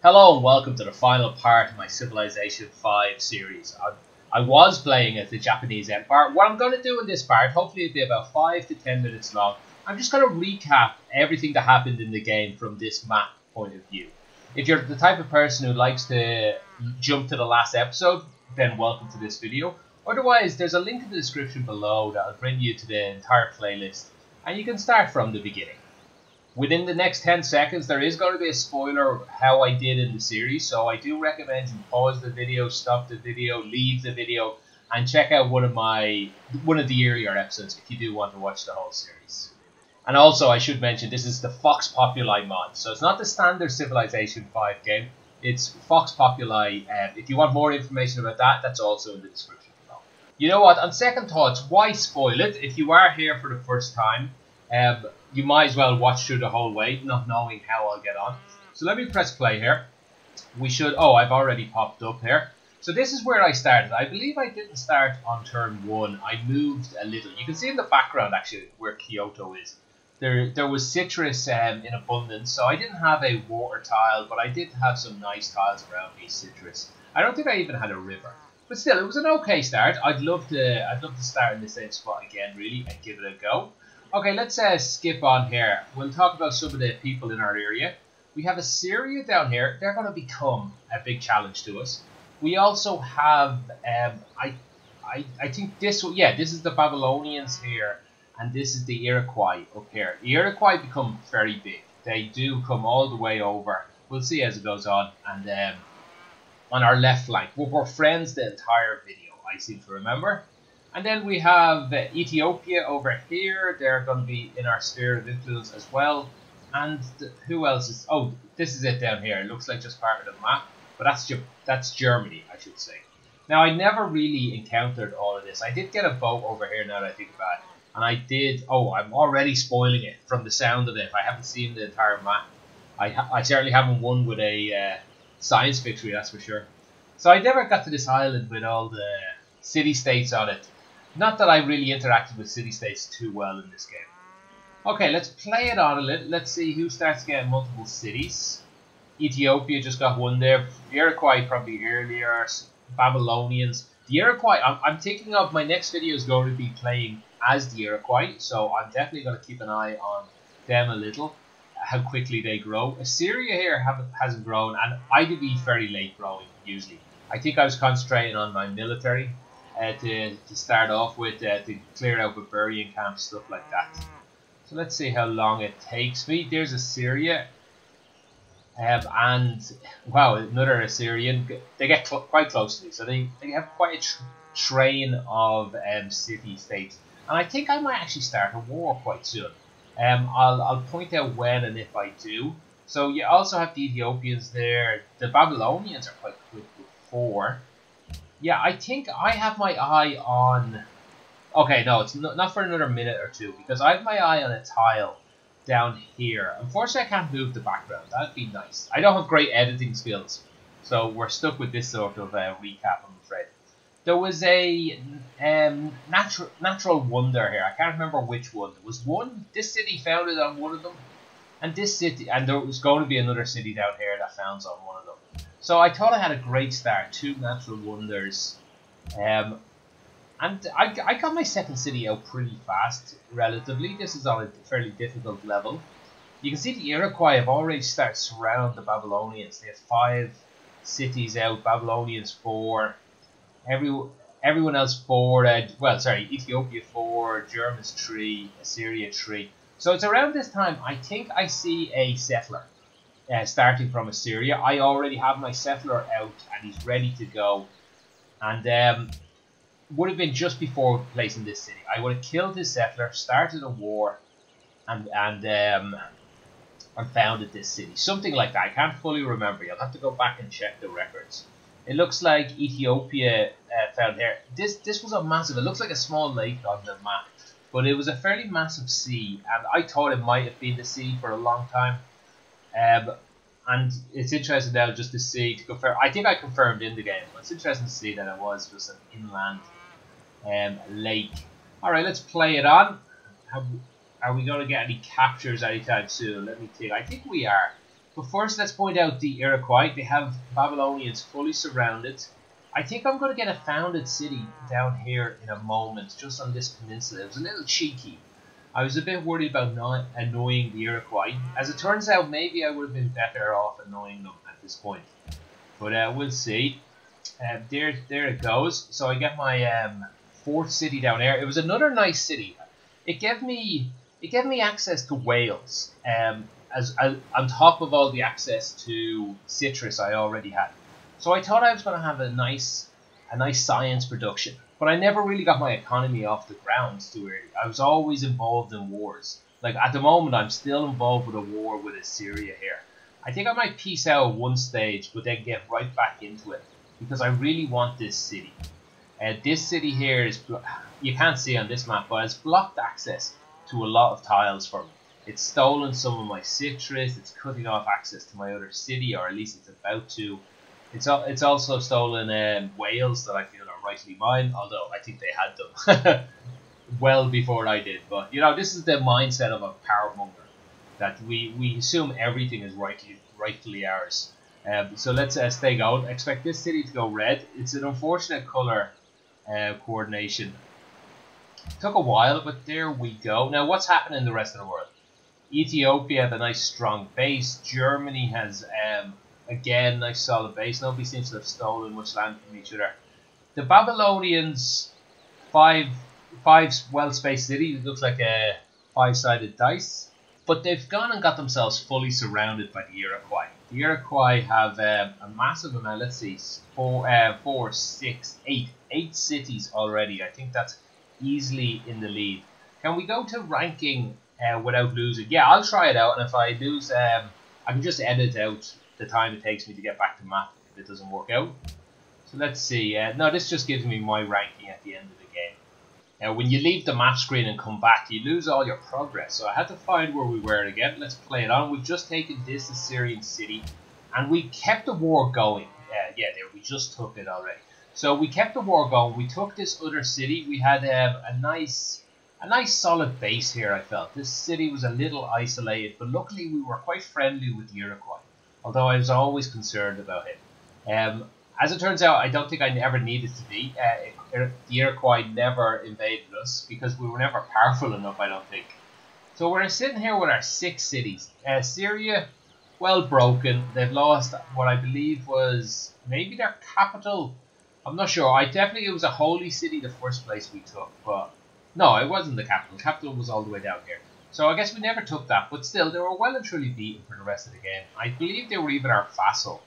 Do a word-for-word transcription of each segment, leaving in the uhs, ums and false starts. Hello and welcome to the final part of my Civilization five series. I, I was playing as the Japanese Empire. What I'm going to do in this part, hopefully it'll be about five to ten minutes long, I'm just going to recap everything that happened in the game from this map point of view. If you're the type of person who likes to jump to the last episode, then welcome to this video. Otherwise, there's a link in the description below that will bring you to the entire playlist, and you can start from the beginning. Within the next ten seconds, there is going to be a spoiler of how I did in the series, so I do recommend you pause the video, stop the video, leave the video, and check out one of my one of the earlier episodes if you do want to watch the whole series. And also, I should mention, this is the Vox Populi mod, so it's not the standard Civilization five game, it's Vox Populi. Uh, if you want more information about that, that's also in the description below. You know what, on second thoughts, why spoil it? If you are here for the first time, um, you might as well watch through the whole way, not knowing how I'll get on. So let me press play here. We should... Oh, I've already popped up here. So this is where I started. I believe I didn't start on turn one. I moved a little. You can see in the background, actually, where Kyoto is. There there was citrus um, in abundance, so I didn't have a water tile, but I did have some nice tiles around me, citrus. I don't think I even had a river. But still, it was an okay start. I'd love to, I'd love to start in the same spot again, really, and give it a go. Okay, let's uh, skip on here. We'll talk about some of the people in our area. We have Assyria down here. They're going to become a big challenge to us. We also have, um, I, I, I think this, yeah, this is the Babylonians here, and this is the Iroquois up here. The Iroquois become very big. They do come all the way over. We'll see as it goes on. And um, on our left flank, we're, we're friends the entire video, I seem to remember. And then we have uh, Ethiopia over here. They're going to be in our sphere of influence as well. And th who else is... Oh, this is it down here. It looks like just part of the map. But that's, Ge that's Germany, I should say. Now, I never really encountered all of this. I did get a boat over here now that I think about it. And I did... Oh, I'm already spoiling it from the sound of it. I haven't seen the entire map. I, ha I certainly haven't won with a uh, science victory, that's for sure. So I never got to this island with all the city-states on it. Not that I really interacted with city-states too well in this game. Okay, let's play it on a little. Let's see who starts getting multiple cities. Ethiopia just got one there. Iroquois probably earlier. Babylonians. The Iroquois, I'm, I'm thinking of my next video is going to be playing as the Iroquois. So I'm definitely going to keep an eye on them a little. How quickly they grow. Assyria here haven't, hasn't grown. And I do be very late growing, usually. I think I was concentrating on my military. Uh, to, to start off with, uh, to clear out Bavarian camps, stuff like that. So let's see how long it takes me. There's Assyria. Um, and, wow, another Assyrian. They get cl quite close to me. So they, they have quite a tr train of um, city-states. And I think I might actually start a war quite soon. Um, I'll, I'll point out when and if I do. So you also have the Ethiopians there. The Babylonians are quite quick before. Yeah, I think I have my eye on... Okay, no, it's not for another minute or two, because I have my eye on a tile down here. Unfortunately, I can't move the background. That'd be nice. I don't have great editing skills, so we're stuck with this sort of uh, recap, I'm afraid. There was a um, natu natural wonder here. I can't remember which one. There was one. This city founded on one of them. And this city... And there was going to be another city down here that founds on one of them. So I thought I had a great start, two natural wonders, um, and I, I got my second city out pretty fast, relatively. This is on a fairly difficult level. You can see the Iroquois have already started to surround the Babylonians. They have five cities out, Babylonians four, every, everyone else four, uh, well sorry, Ethiopia four, Germans three, Assyria three. So it's around this time, I think I see a settler. Uh, starting from Assyria. I already have my settler out and he's ready to go. And um, would have been just before placing this city. I would have killed his settler, started a war, and and um, and founded this city. Something like that. I can't fully remember. You'll have to go back and check the records. It looks like Ethiopia uh, found there. This this was a massive. It looks like a small lake on the map, but it was a fairly massive sea. And I thought it might have been the sea for a long time. Um, and it's interesting now just to see, to confirm, I think I confirmed in the game, but it's interesting to see that it was just an inland um, lake. Alright, let's play it on. Have, are we going to get any captures anytime soon? Let me think. I think we are. But first, let's point out the Iroquois. They have Babylonians fully surrounded. I think I'm going to get a founded city down here in a moment, just on this peninsula. It was a little cheeky. I was a bit worried about not annoying the Iroquois. As it turns out, maybe I would have been better off annoying them at this point. But uh, we'll see. Uh, there, there it goes. So I got my um, fourth city down there. It was another nice city. It gave me, it gave me access to Wales. Um, as, as on top of all the access to citrus I already had. So I thought I was going to have a nice, a nice science production. But I never really got my economy off the ground too early. I was always involved in wars. Like, at the moment, I'm still involved with a war with Assyria here. I think I might peace out at one stage, but then get right back into it. Because I really want this city. Uh, this city here is, you can't see on this map, but it's blocked access to a lot of tiles for me. It's stolen some of my citrus, it's cutting off access to my other city, or at least it's about to. It's, it's also stolen um, whales that I feel are rightly mine, although I think they had them well before I did. But, you know, this is the mindset of a power monger, that we, we assume everything is rightly, rightfully ours. Um, so let's uh, stay going. Expect this city to go red. It's an unfortunate colour uh, coordination. It took a while, but there we go. Now, what's happening in the rest of the world? Ethiopia had a nice, strong base. Germany has... Um, Again, nice solid base. Nobody seems to have stolen much land from each other. The Babylonians, five, five well-spaced cities. It looks like a five-sided dice. But they've gone and got themselves fully surrounded by the Iroquois. The Iroquois have um, a massive amount. Let's see, four, uh, four, six, eight, eight cities already. I think that's easily in the lead. Can we go to ranking uh, without losing? Yeah, I'll try it out. And if I lose, um, I can just edit out the time it takes me to get back to map if it doesn't work out. So let's see. Uh, no, this just gives me my ranking at the end of the game. Now, when you leave the map screen and come back, you lose all your progress. So I had to find where we were again. Let's play it on. We've just taken this Assyrian city, and we kept the war going. Uh, yeah, there, we just took it already. So we kept the war going. We took this other city. We had um, a nice... A nice solid base here, I felt. This city was a little isolated, but luckily we were quite friendly with the Iroquois. Although I was always concerned about it. Um, as it turns out, I don't think I ever needed to be. Uh, the Iroquois never invaded us because we were never powerful enough, I don't think. So we're sitting here with our six cities. Uh, Syria, well broken. They've lost what I believe was maybe their capital. I'm not sure. I definitely, it was a holy city the first place we took. But no, it wasn't the capital. The capital was all the way down here. So I guess we never took that, but still, they were well and truly beaten for the rest of the game. I believe they were even our vassal.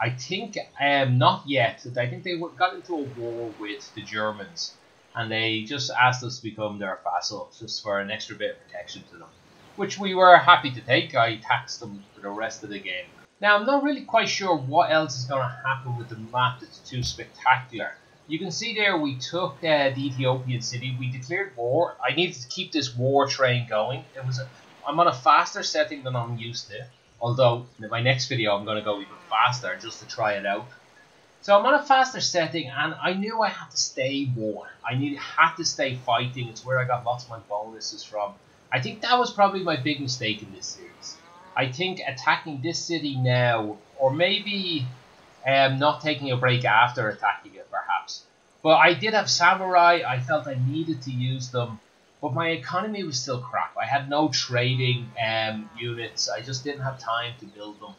I think, um, not yet, I think they got into a war with the Germans, and they just asked us to become their vassal, just for an extra bit of protection to them. Which we were happy to take. I taxed them for the rest of the game. Now, I'm not really quite sure what else is going to happen with the map that's too spectacular. You can see there we took uh, the Ethiopian city. We declared war. I needed to keep this war train going. It was a, I'm on a faster setting than I'm used to. Although, in my next video, I'm going to go even faster just to try it out. So I'm on a faster setting, and I knew I had to stay war. I needed, had to stay fighting. It's where I got lots of my bonuses from. I think that was probably my big mistake in this series. I think attacking this city now, or maybe um, not taking a break after attacking it, perhaps. But I did have samurai. I felt I needed to use them, but my economy was still crap. I had no trading um, units. I just didn't have time to build them.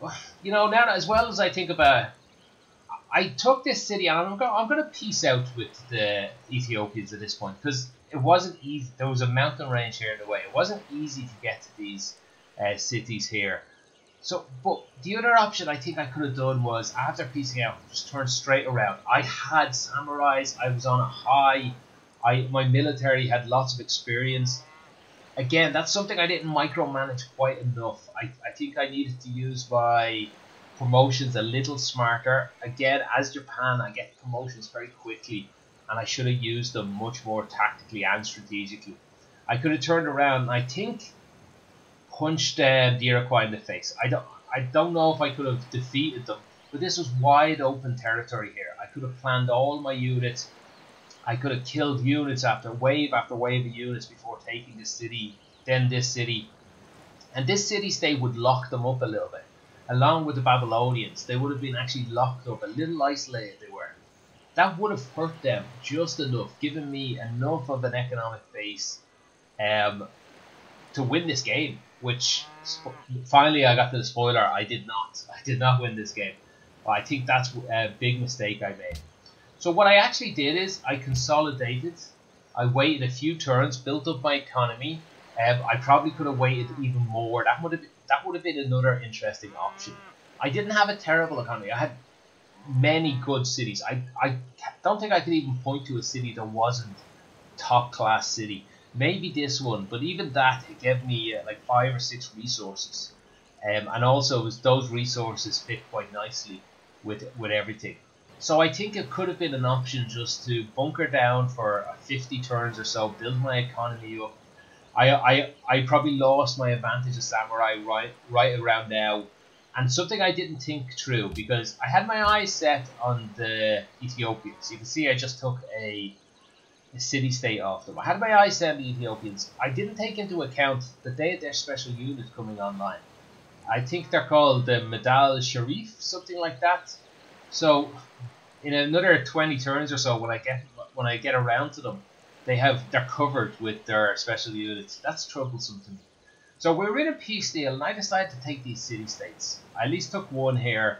Well, you know, now as well as I think about, I took this city, and I'm going, I'm going to peace out with the Ethiopians at this point because it wasn't easy. There was a mountain range here in the way. It wasn't easy to get to these uh, cities here. So, but the other option I think I could have done was, after piecing out, just turn straight around. I had samurais, I was on a high, I my military had lots of experience. Again, that's something I didn't micromanage quite enough. I, I think I needed to use my promotions a little smarter. Again, as Japan, I get promotions very quickly, and I should have used them much more tactically and strategically. I could have turned around, and I think... punched um, the Iroquois in the face. I don't, I don't know if I could have defeated them, but this was wide open territory here. I could have planned all my units. I could have killed units after wave after wave of units before taking this city, then this city. And this city-state would lock them up a little bit. Along with the Babylonians, they would have been actually locked up, a little isolated they were. That would have hurt them just enough, given me enough of an economic base um, to win this game. Which, finally I got to the spoiler, I did not. I did not win this game. But I think that's a big mistake I made. So what I actually did is, I consolidated, I waited a few turns, built up my economy. Um, I probably could have waited even more. That would have been, that would have been another interesting option. I didn't have a terrible economy. I had many good cities. I, I don't think I could even point to a city that wasn't top class city. Maybe this one, but even that, it gave me uh, like five or six resources. Um, and also, it was those resources fit quite nicely with, with everything. So I think it could have been an option just to bunker down for fifty turns or so, build my economy up. I, I, I probably lost my advantage of samurai right, right around now, and something I didn't think through, because I had my eyes set on the Ethiopians. You can see I just took a, a city-state off them. I had my eyes set on the Ethiopians. I didn't take into account that they had their special unit coming online. I think they're called the Medal Sharif, something like that. So in another twenty turns or so, when I get when I get around to them, They have, they're covered with their special units. That's troublesome to me. So we're in a peace deal, and I decided to take these city-states. I at least took one here.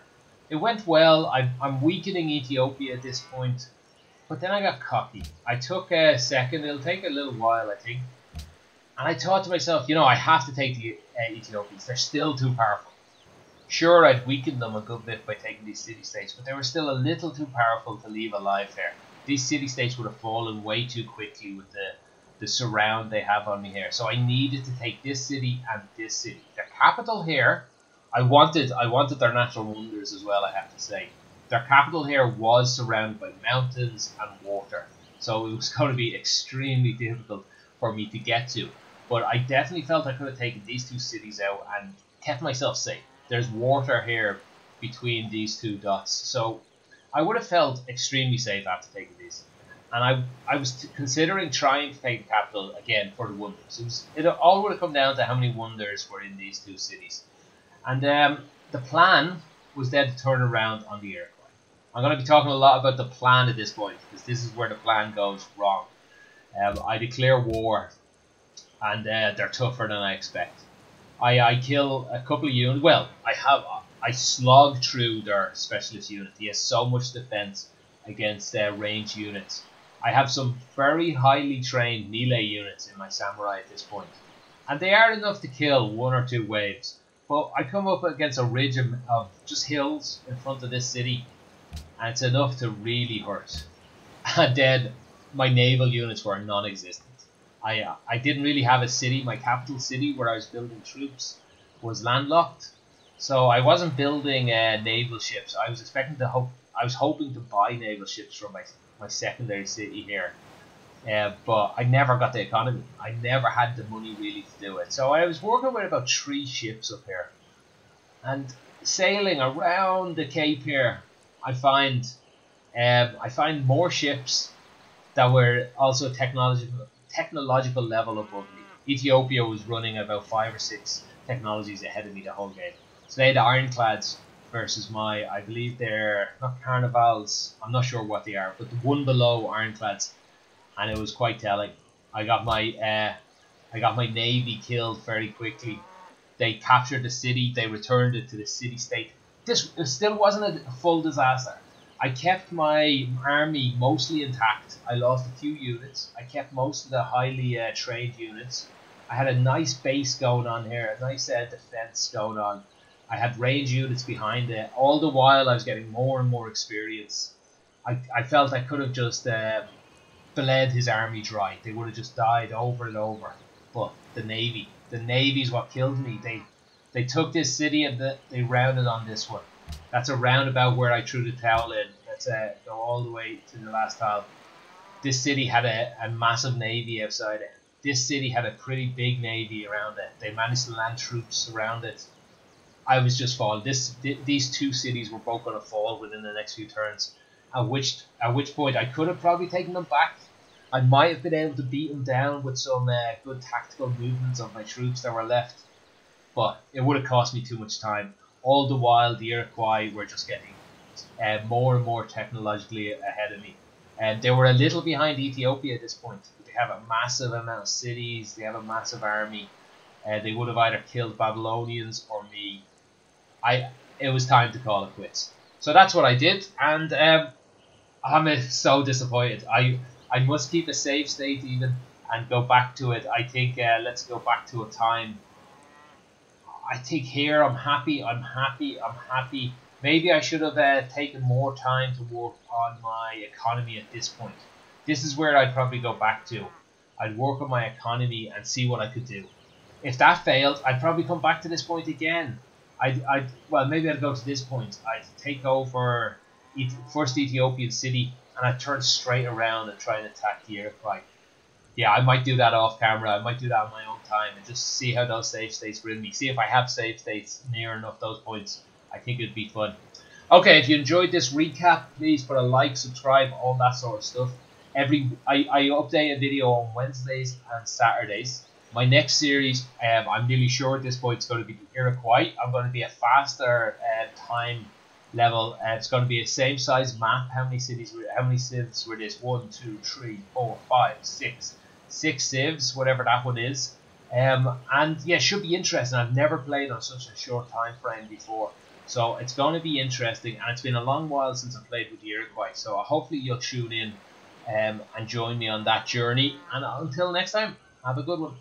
It went well. I'm, I'm weakening Ethiopia at this point. But then I got cocky. I took a second. It'll take a little while, I think. And I thought to myself, you know, I have to take the uh, Ethiopians. They're still too powerful. Sure, I'd weakened them a good bit by taking these city-states, but they were still a little too powerful to leave alive there. These city-states would have fallen way too quickly with the, the surround they have on me here. So I needed to take this city and this city. Their capital here, I wanted I wanted their natural wonders as well, I have to say. Their capital here was surrounded by mountains and water. So it was going to be extremely difficult for me to get to. But I definitely felt I could have taken these two cities out and kept myself safe. There's water here between these two dots. So I would have felt extremely safe after taking these, and I I was t considering trying to take the capital again for the wonders. It was it all would have come down to how many wonders were in these two cities, and um, the plan was then to turn around on the Iroquois. I'm going to be talking a lot about the plan at this point, because this is where the plan goes wrong. Um, I declare war, and uh, they're tougher than I expect. I I kill a couple of units. Well, I have. I slog through their specialist unit. He has so much defense against their uh, range units. I have some very highly trained melee units in my samurai at this point, and they are enough to kill one or two waves. But I come up against a ridge of just hills in front of this city, and it's enough to really hurt. And then my naval units were non-existent. I uh, I didn't really have a city. My capital city, where I was building troops, was landlocked. So I wasn't building uh, naval ships. I was expecting to hope. I was hoping to buy naval ships from my my secondary city here, uh, but I never got the economy. I never had the money really to do it. So I was working with about three ships up here, and sailing around the Cape here, I find, um, I find more ships that were also technological technological level above me. Ethiopia was running about five or six technologies ahead of me the whole game. Today, the Ironclads versus my, I believe they're not Carnivals, I'm not sure what they are, but the one below Ironclads, and it was quite telling. I got my uh, I got my navy killed very quickly. They captured the city, they returned it to the city-state. This it still wasn't a full disaster. I kept my army mostly intact. I lost a few units. I kept most of the highly uh, trained units. I had a nice base going on here, a nice uh, defense going on. I had range units behind it. All the while, I was getting more and more experience. I, I felt I could have just um, bled his army dry. They would have just died over and over. But the navy, the navy's what killed me. They they took this city and the, they rounded on this one. That's a roundabout where I threw the towel in. Let's uh, go all the way to the last tile. This city had a, a massive navy outside it. This city had a pretty big navy around it. They managed to land troops around it. I was just falling. This, th these two cities were both going to fall within the next few turns. At which, at which point, I could have probably taken them back. I might have been able to beat them down with some uh, good tactical movements of my troops that were left. but it would have cost me too much time. All the while, the Iroquois were just getting uh, more and more technologically ahead of me. And they were a little behind Ethiopia at this point. They have a massive amount of cities. They have a massive army. Uh, they would have either killed Babylonians or me. I. It was time to call it quits. So that's what I did. And um, I'm so disappointed. I, I must keep a save state even and go back to it. I think uh, let's go back to a time. I think here I'm happy. I'm happy. I'm happy. Maybe I should have uh, taken more time to work on my economy at this point. This is where I'd probably go back to. I'd work on my economy and see what I could do. If that failed, I'd probably come back to this point again. I'd, I'd well, maybe I'd go to this point. I'd take over first Ethiopian city, and I'd turn straight around and try and attack the Iroquois. Yeah, I might do that off camera. I might do that on my own time and just see how those save states were in me. See if I have save states near enough those points. I think it'd be fun. Okay, if you enjoyed this recap, please put a like, subscribe, all that sort of stuff. Every I, I update a video on Wednesdays and Saturdays. My next series, um, I'm nearly sure at this point, it's going to be the Iroquois. I'm going to be a faster uh, time level. Uh, it's going to be the same size map. How many cities? Were, how many civs were this? One, two, three, four, five, six, six civs, whatever that one is. Um, and yeah, it should be interesting. I've never played on such a short time frame before. So it's going to be interesting, and it's been a long while since I played with the Iroquois. So hopefully you'll tune in um, and join me on that journey. And until next time, have a good one.